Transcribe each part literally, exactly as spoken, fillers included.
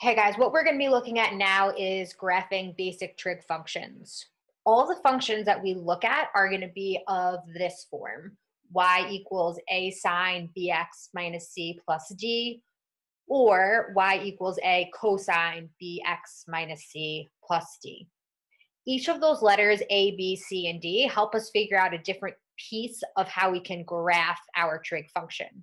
Hey guys, what we're going to be looking at now is graphing basic trig functions. All the functions that we look at are going to be of this form. Y equals a sine bx minus c plus d, or y equals a cosine bx minus c plus d. Each of those letters, a, b, c, and d, help us figure out a different piece of how we can graph our trig function.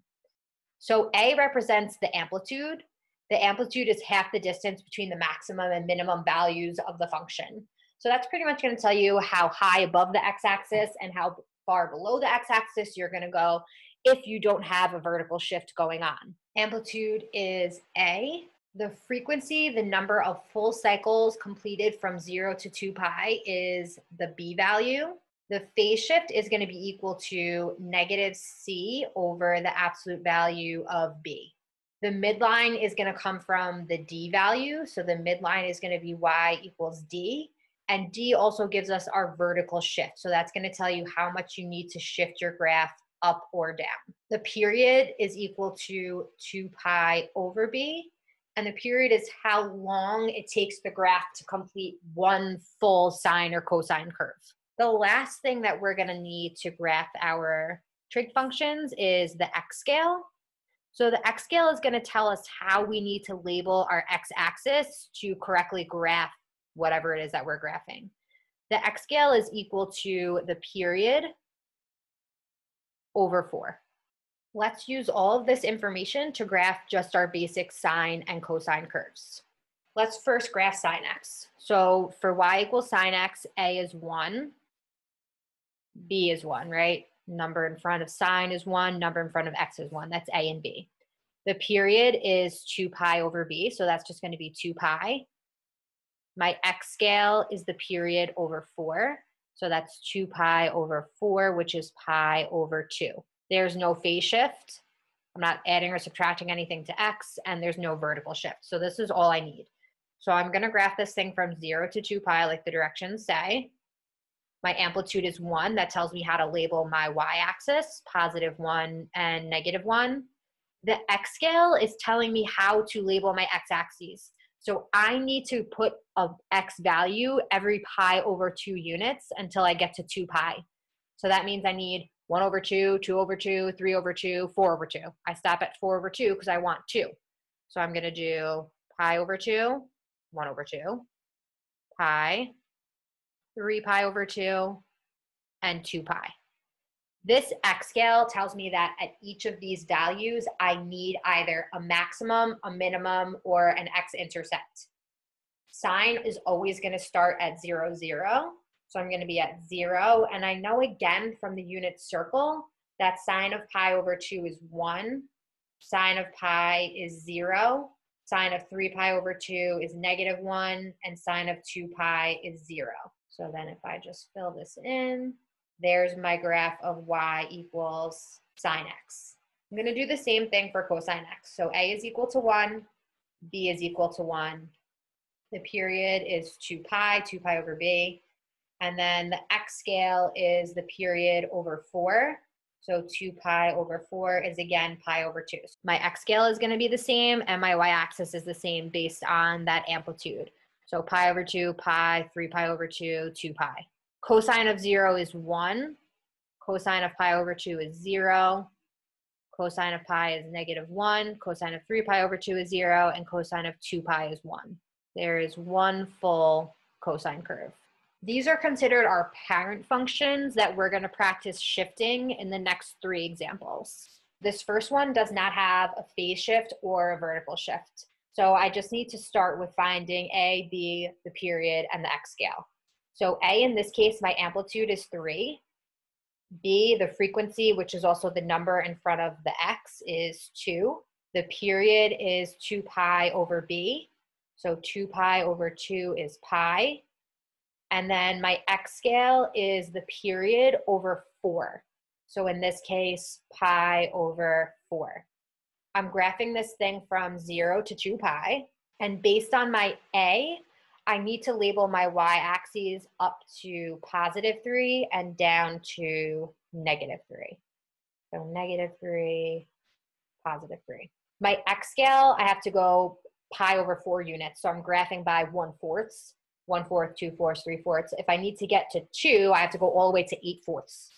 So a represents the amplitude. The amplitude is half the distance between the maximum and minimum values of the function. So that's pretty much going to tell you how high above the x-axis and how far below the x-axis you're going to go if you don't have a vertical shift going on. Amplitude is A. The frequency, the number of full cycles completed from zero to two pi, is the B value. The phase shift is going to be equal to negative C over the absolute value of B. The midline is going to come from the D value, so the midline is going to be Y equals D, and D also gives us our vertical shift, so that's going to tell you how much you need to shift your graph up or down. The period is equal to two pi over B, and the period is how long it takes the graph to complete one full sine or cosine curve. The last thing that we're going to need to graph our trig functions is the X scale. So the X scale is going to tell us how we need to label our x-axis to correctly graph whatever it is that we're graphing. The X scale is equal to the period over four. Let's use all of this information to graph just our basic sine and cosine curves. Let's first graph sine x. So for y equals sine x, a is one, b is one, right? Number in front of sine is one, number in front of x is one. That's a and b. The period is two pi over b, so that's just going to be two pi. My x scale is the period over four, so that's two pi over four, which is pi over two. There's no phase shift. I'm not adding or subtracting anything to x, and there's no vertical shift. So this is all I need. So I'm going to graph this thing from zero to two pi, like the directions say. My amplitude is one. That tells me how to label my y-axis, positive one and negative one. The x scale is telling me how to label my x-axis. So I need to put an x value every pi over two units until I get to two pi. So that means I need one over two, two over two, three over two, four over two. I stop at four over two because I want two. So I'm going to do pi over two, one over two, pi, three pi over two, and two pi. This X scale tells me that at each of these values, I need either a maximum, a minimum, or an x-intercept. Sine is always going to start at zero, zero. So I'm going to be at zero, and I know again from the unit circle that sine of pi over two is one, sine of pi is zero, sine of three pi over two is negative one, and sine of two pi is zero. So then if I just fill this in, there's my graph of y equals sine x. I'm going to do the same thing for cosine x. So a is equal to one, b is equal to one, the period is two pi, two pi over b, and then the x scale is the period over four. So two pi over four is again pi over two. So my x scale is going to be the same, and my y-axis is the same based on that amplitude. So pi over two, pi, three pi over two, two pi. Cosine of zero is one. Cosine of pi over two is zero. Cosine of pi is negative one. Cosine of three pi over two is zero. And cosine of two pi is one. There is one full cosine curve. These are considered our parent functions that we're going to practice shifting in the next three examples. This first one does not have a phase shift or a vertical shift. So I just need to start with finding a, b, the period, and the x scale. So a, in this case, my amplitude is three. B, the frequency, which is also the number in front of the x, is two. The period is two pi over b. So two pi over two is pi. And then my x scale is the period over four. So in this case, pi over four. I'm graphing this thing from zero to two pi, and based on my a, I need to label my y-axes up to positive three and down to negative three. So negative three, positive three. My x scale, I have to go pi over four units. So I'm graphing by one fourths, one fourth, two fourths, three fourths. If I need to get to two, I have to go all the way to eight fourths.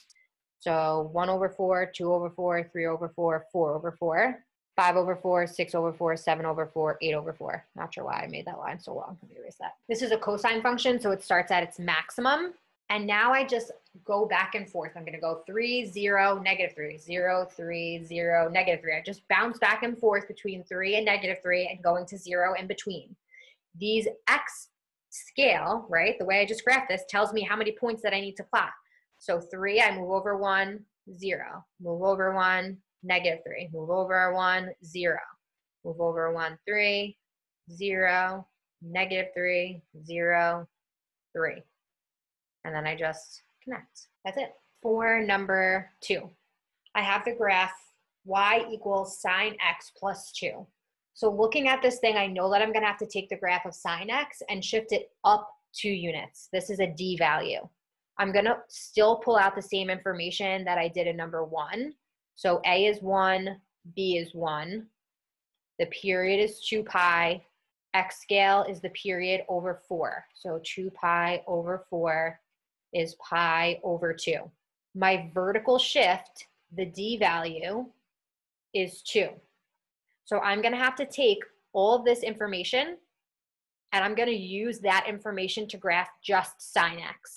So one over four, two over four, three over four, four over four, five over four, six over four, seven over four, eight over four. Not sure why I made that line so long. Let me erase that. This is a cosine function, so it starts at its maximum. And now I just go back and forth. I'm gonna go three, zero, negative three, zero, three, zero, negative three. I just bounce back and forth between three and negative three and going to zero in between. These X scale, right? The way I just graphed this tells me how many points that I need to plot. So three, I move over one, zero, move over one, negative three, move over one, zero, move over one, three, zero, negative three, zero, three. And then I just connect. That's it. For number two, I have the graph y equals sine x plus two. So looking at this thing, I know that I'm going to have to take the graph of sine x and shift it up two units. This is a d value. I'm going to still pull out the same information that I did in number one. So a is one, b is one. The period is two pi. X scale is the period over four. So two pi over four is pi over two. My vertical shift, the d value, is two. So I'm going to have to take all of this information and I'm going to use that information to graph just sine x.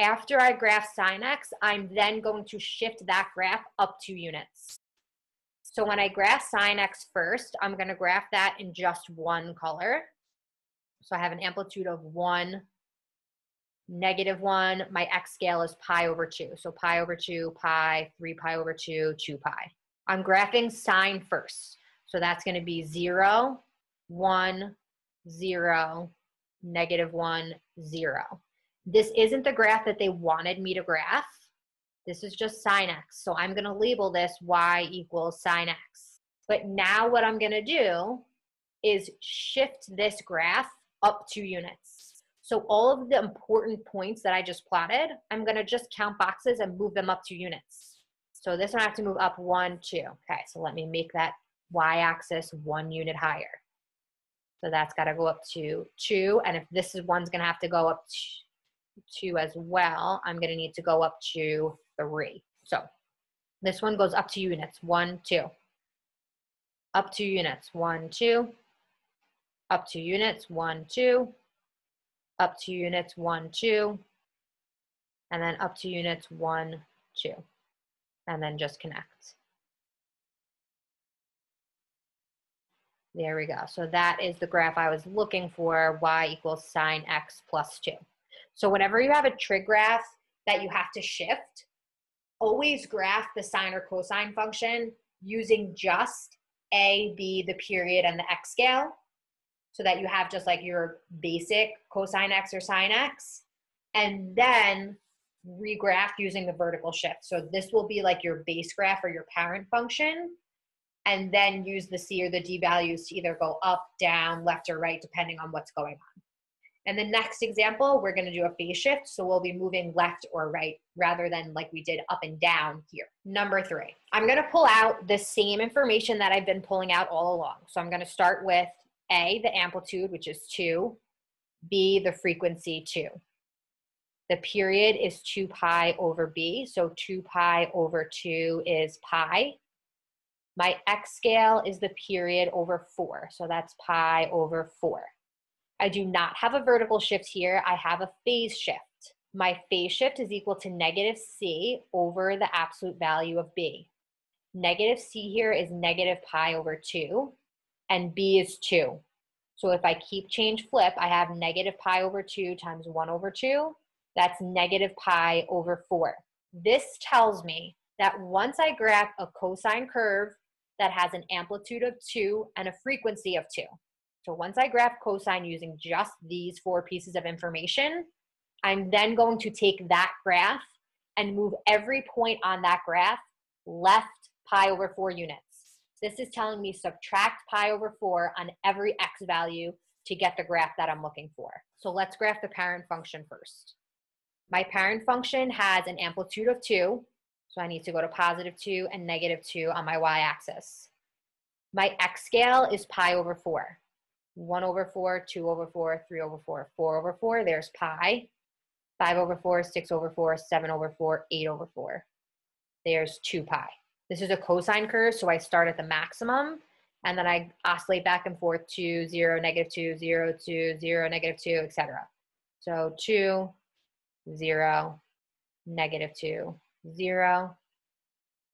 After I graph sine x, I'm then going to shift that graph up two units. So when I graph sine x first, I'm going to graph that in just one color. So I have an amplitude of one, negative one. My x scale is pi over two. So pi over two, pi, three pi over two, two pi. I'm graphing sine first. So that's going to be zero, one, zero, negative one, zero. This isn't the graph that they wanted me to graph. This is just sine x. So I'm going to label this y equals sine x. But now what I'm going to do is shift this graph up two units. So all of the important points that I just plotted, I'm going to just count boxes and move them up two units. So this one I have to move up one, two. Okay, so let me make that y-axis one unit higher. So that's got to go up to two. And if this is one's going to have to go up two as well, I'm going to need to go up to three. So this one goes up two units, one, two, up two units, one, two, up two units, one, two, up two units, one, two, and then up two units, one, two, and then just connect. There we go. So that is the graph I was looking for, y equals sine x plus two. So whenever you have a trig graph that you have to shift, always graph the sine or cosine function using just a, b, the period, and the x scale, so that you have just like your basic cosine x or sine x, and then regraph using the vertical shift. So this will be like your base graph or your parent function, and then use the c or the d values to either go up, down, left, or right, depending on what's going on. In the next example, we're going to do a phase shift, so we'll be moving left or right rather than like we did up and down here. Number three, I'm going to pull out the same information that I've been pulling out all along. So I'm going to start with A, the amplitude, which is two, B, the frequency, two. The period is two pi over B, so two pi over two is pi. My X scale is the period over four, so that's pi over four. I do not have a vertical shift here. I have a phase shift. My phase shift is equal to negative C over the absolute value of B. Negative C here is negative pi over two, and B is two. So if I keep change flip, I have negative pi over two times one over two. That's negative pi over four. This tells me that once I graph a cosine curve that has an amplitude of two and a frequency of two, so once I graph cosine using just these four pieces of information, I'm then going to take that graph and move every point on that graph left pi over four units. This is telling me subtract pi over four on every x value to get the graph that I'm looking for. So let's graph the parent function first. My parent function has an amplitude of two, so I need to go to positive two and negative two on my y-axis. My X scale is pi over four. One over four, two over four, three over four, four over four, there's pi. Five over four, six over four, seven over four, eight over four. There's two pi. This is a cosine curve, so I start at the maximum, and then I oscillate back and forth to zero, negative two, zero, two, zero, negative two, et cetera. So two, zero, negative two, zero,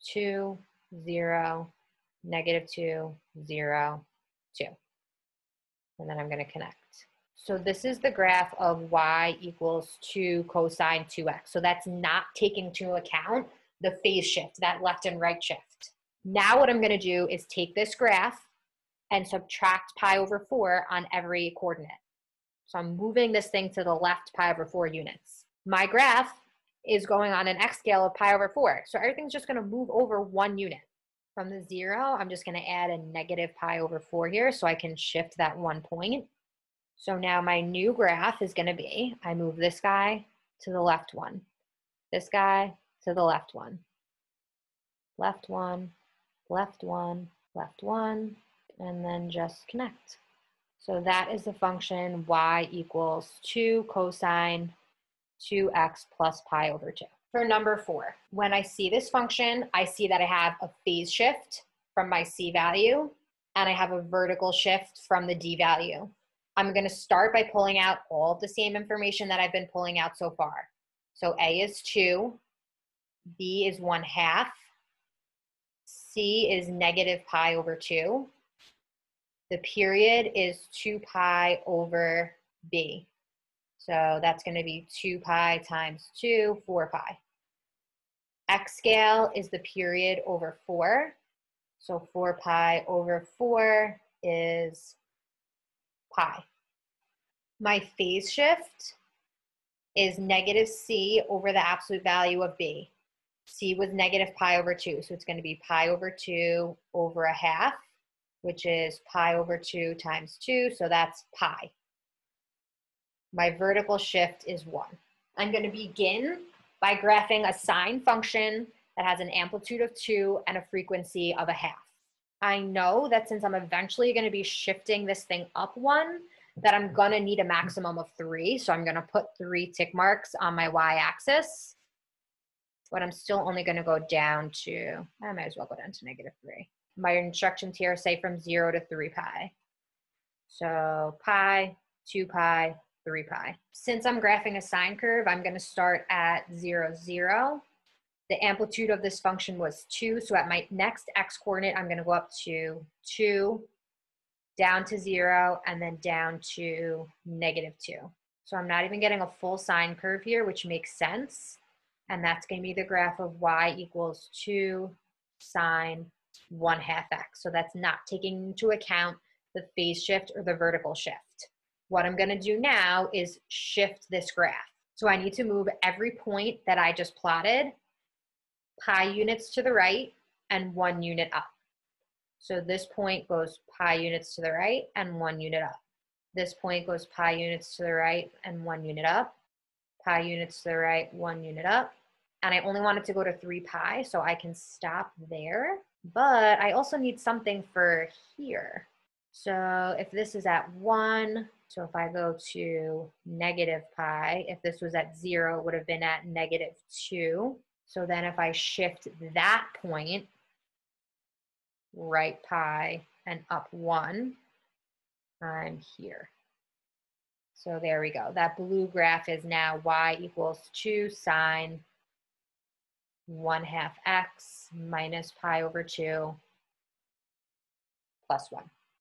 two, zero, negative two, zero, two. And then I'm gonna connect. So this is the graph of y equals two cosine two x. So that's not taking into account the phase shift, that left and right shift. Now what I'm gonna do is take this graph and subtract pi over four on every coordinate. So I'm moving this thing to the left pi over four units. My graph is going on an x scale of pi over four. So everything's just gonna move over one unit. From the zero, I'm just gonna add a negative pi over four here so I can shift that one point. So now my new graph is gonna be, I move this guy to the left one, this guy to the left one, left one, left one, left one, and then just connect. So that is the function y equals two cosine two x plus pi over two. For number four, when I see this function, I see that I have a phase shift from my C value, and I have a vertical shift from the D value. I'm gonna start by pulling out all the same information that I've been pulling out so far. So A is two, B is one half, C is negative pi over two, the period is two pi over B. So that's gonna be two pi times two, four pi. X scale is the period over four. So four pi over four is pi. My phase shift is negative C over the absolute value of B. C was negative pi over two, so it's gonna be pi over two over a half, which is pi over two times two, so that's pi. My vertical shift is one. I'm gonna begin by graphing a sine function that has an amplitude of two and a frequency of a half. I know that since I'm eventually gonna be shifting this thing up one, that I'm gonna need a maximum of three. So I'm gonna put three tick marks on my y-axis, but I'm still only gonna go down to, I might as well go down to negative three. My instructions here say from zero to three pi. So pi, two pi, three pi. Since I'm graphing a sine curve, I'm gonna start at zero, zero. The amplitude of this function was two, so at my next x coordinate, I'm gonna go up to two, down to zero, and then down to negative two. So I'm not even getting a full sine curve here, which makes sense. And that's gonna be the graph of y equals two sine one half x. So that's not taking into account the phase shift or the vertical shift. What I'm gonna do now is shift this graph. So I need to move every point that I just plotted, pi units to the right and one unit up. So this point goes pi units to the right and one unit up. This point goes pi units to the right and one unit up. Pi units to the right, one unit up. And I only want it to go to three pi, so I can stop there. But I also need something for here. So if this is at one, so if I go to negative pi, if this was at zero, it would have been at negative two. So then if I shift that point, right pi and up one, I'm here. So there we go. That blue graph is now y equals two sine one half x minus pi over two plus one.